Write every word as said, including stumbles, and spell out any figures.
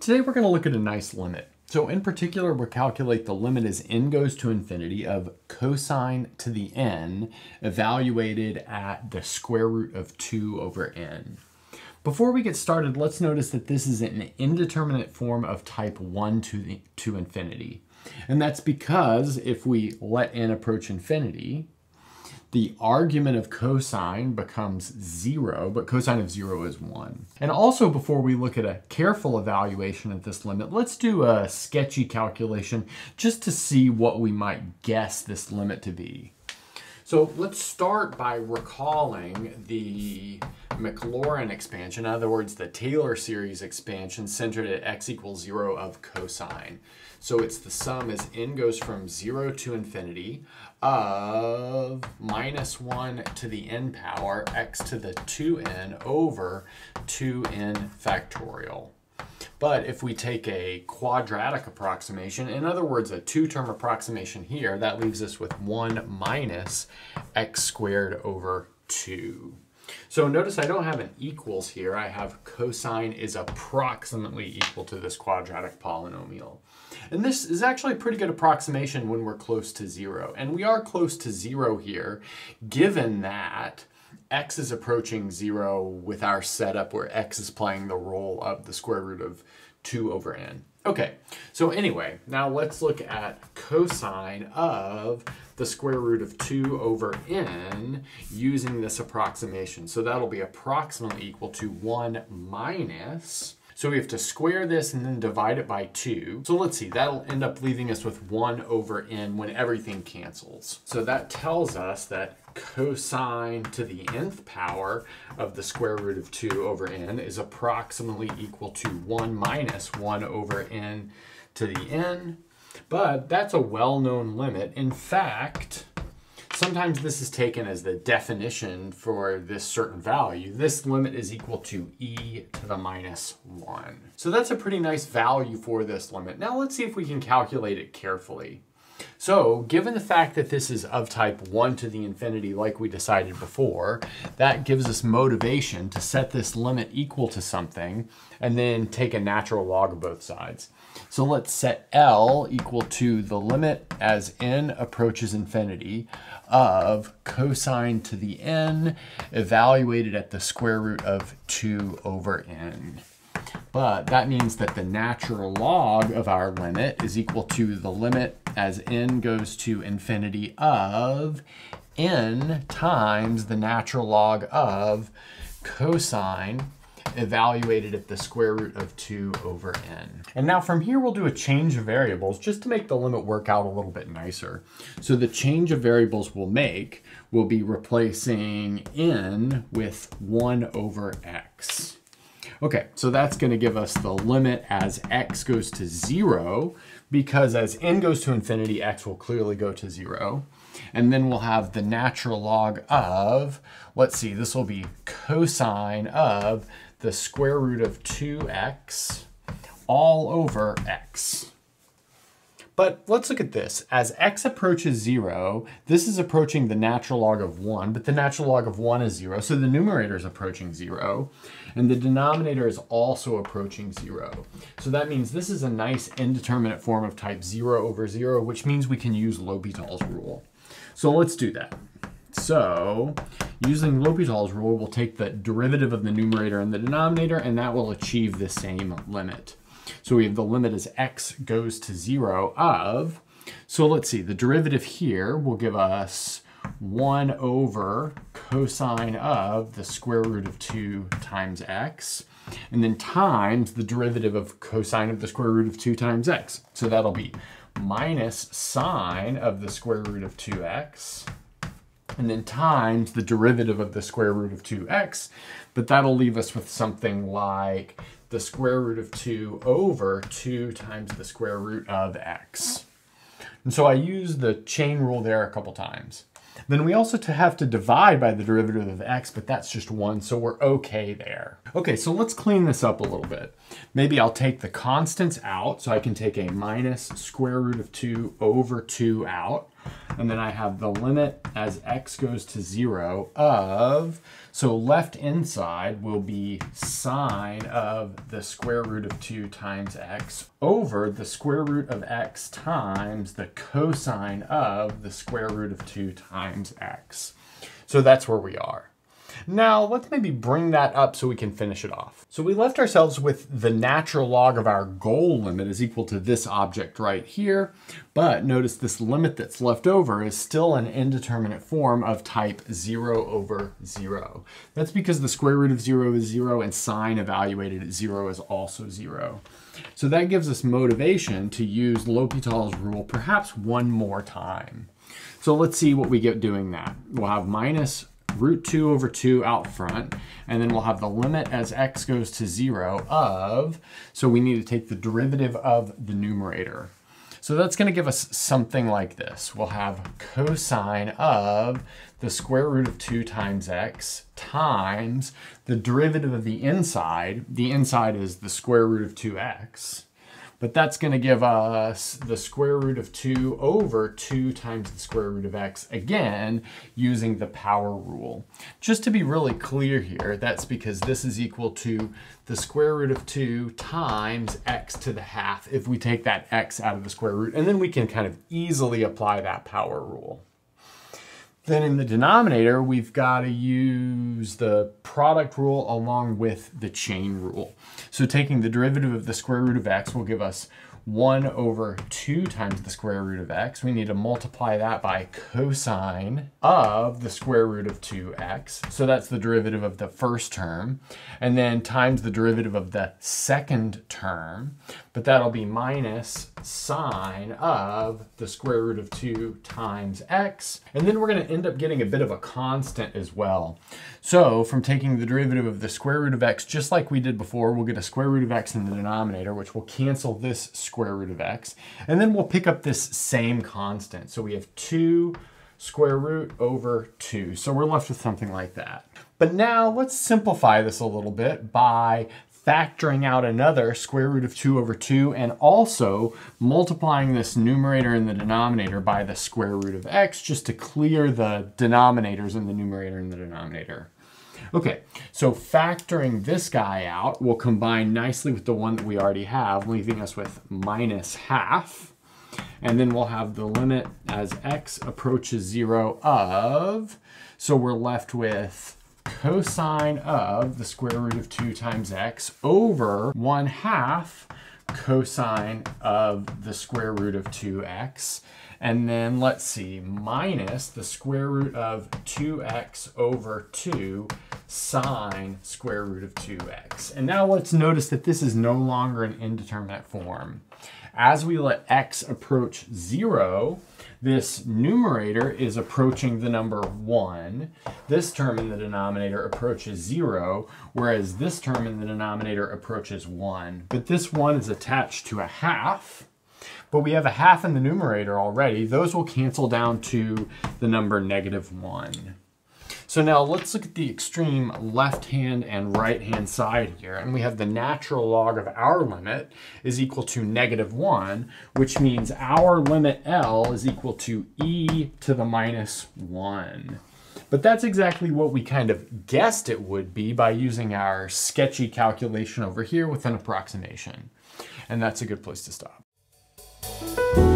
Today we're going to look at a nice limit. So in particular, we'll calculate the limit as n goes to infinity of cosine to the n evaluated at the square root of two over n. Before we get started, let's notice that this is an indeterminate form of type one to, the, to infinity. And that's because if we let n approach infinity, the argument of cosine becomes zero, but cosine of zero is one. And also, before we look at a careful evaluation of this limit, let's do a sketchy calculation just to see what we might guess this limit to be. So let's start by recalling the Maclaurin expansion, in other words, the Taylor series expansion centered at x equals zero of cosine. So it's the sum as n goes from zero to infinity of minus one to the n power x to the two n over two n factorial. But if we take a quadratic approximation, in other words, a two-term approximation here, that leaves us with one minus x squared over two. So notice I don't have an equals here. I have cosine is approximately equal to this quadratic polynomial. And this is actually a pretty good approximation when we're close to zero. And we are close to zero here, given that x is approaching zero with our setup where x is playing the role of the square root of two over n. Okay, so anyway, now let's look at cosine of the square root of two over n using this approximation. So that'll be approximately equal to one minus, so we have to square this and then divide it by two. So let's see, that'll end up leaving us with one over n when everything cancels. So that tells us that cosine to the nth power of the square root of two over n is approximately equal to one minus one over n to the n. But that's a well-known limit. In fact, sometimes this is taken as the definition for this certain value. This limit is equal to e to the minus one. So that's a pretty nice value for this limit. Now let's see if we can calculate it carefully. So given the fact that this is of type one to the infinity like we decided before, that gives us motivation to set this limit equal to something and then take a natural log of both sides. So let's set L equal to the limit as n approaches infinity of cosine to the n evaluated at the square root of two over n. But that means that the natural log of our limit is equal to the limit as n goes to infinity of n times the natural log of cosine evaluated at the square root of two over n. And now from here, we'll do a change of variables just to make the limit work out a little bit nicer. So the change of variables we'll make will be replacing n with one over x. Okay, so that's going to give us the limit as x goes to zero, because as n goes to infinity, x will clearly go to zero. And then we'll have the natural log of, let's see, this will be cosine of the square root of two x all over x. But let's look at this. As x approaches zero, this is approaching the natural log of one, but the natural log of one is zero, so the numerator is approaching zero, and the denominator is also approaching zero. So that means this is a nice indeterminate form of type zero over zero, which means we can use L'Hopital's rule. So let's do that. So using L'Hopital's rule, we'll take the derivative of the numerator and the denominator, and that will achieve the same limit. So we have the limit as x goes to zero of, so let's see, the derivative here will give us one over cosine of the square root of two times x, and then times the derivative of cosine of the square root of two times x. So that'll be minus sine of the square root of two x, and then times the derivative of the square root of two x, but that'll leave us with something like the square root of two over two times the square root of x. And so I use the chain rule there a couple times. Then we also have to divide by the derivative of x, but that's just one, so we're okay there. Okay, so let's clean this up a little bit. Maybe I'll take the constants out, so I can take a minus square root of two over two out. And then I have the limit as x goes to zero of, so left inside will be sine of the square root of two times x over the square root of x times the cosine of the square root of two times x. So that's where we are. Now let's maybe bring that up so we can finish it off. So we left ourselves with the natural log of our goal limit is equal to this object right here, but notice this limit that's left over is still an indeterminate form of type zero over zero. That's because the square root of zero is zero and sine evaluated at zero is also zero. So that gives us motivation to use L'Hopital's rule perhaps one more time. So let's see what we get doing that. We'll have minus root two over two out front, and then we'll have the limit as x goes to zero of, so we need to take the derivative of the numerator. So that's going to give us something like this. We'll have cosine of the square root of two times x times the derivative of the inside. The inside is the square root of two x. But that's going to give us the square root of two over two times the square root of x, again, using the power rule. Just to be really clear here, that's because this is equal to the square root of two times x to the half if we take that x out of the square root, and then we can kind of easily apply that power rule. Then in the denominator, we've got to use the product rule along with the chain rule. So taking the derivative of the square root of x will give us one over two times the square root of x. We need to multiply that by cosine of the square root of two x. So that's the derivative of the first term, and then times the derivative of the second term, but that'll be minus sine of the square root of two times x. And then we're going to end up getting a bit of a constant as well. So from taking the derivative of the square root of x, just like we did before, we'll get a square root of x in the denominator, which will cancel this square root of x. And then we'll pick up this same constant. So we have two square root over two. So we're left with something like that. But now let's simplify this a little bit by factoring out another square root of two over two and also multiplying this numerator and the denominator by the square root of x just to clear the denominators in the numerator and the denominator. Okay, so factoring this guy out will combine nicely with the one that we already have, leaving us with minus half. And then we'll have the limit as x approaches zero of, so we're left with cosine of the square root of two times x over one half cosine of the square root of two x. And then let's see, minus the square root of two x over two sine square root of two x. And now let's notice that this is no longer an indeterminate form. As we let x approach zero, this numerator is approaching the number one. This term in the denominator approaches zero, whereas this term in the denominator approaches one. But this one is attached to a half. But we have a half in the numerator already. Those will cancel down to the number negative one. So now let's look at the extreme left hand and right hand side here. And we have the natural log of our limit is equal to negative one, which means our limit L is equal to e to the minus one. But that's exactly what we kind of guessed it would be by using our sketchy calculation over here with an approximation. And that's a good place to stop. Thank you.